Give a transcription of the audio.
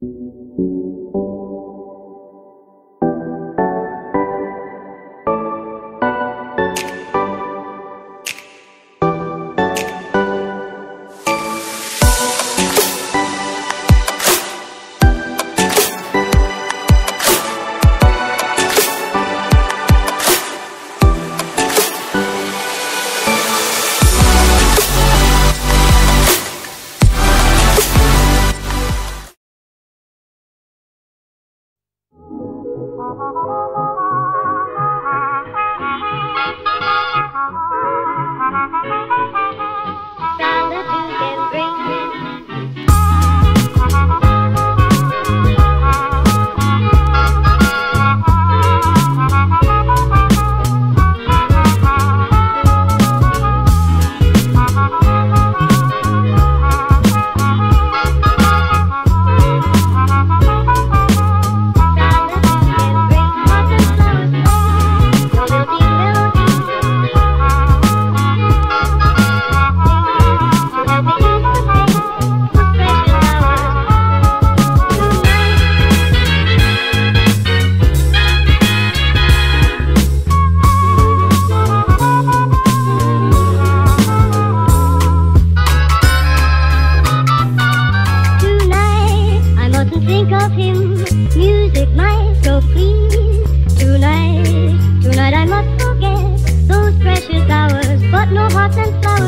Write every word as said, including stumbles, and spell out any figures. Tonight, tonight I must forget those precious hours, but no hearts and flowers.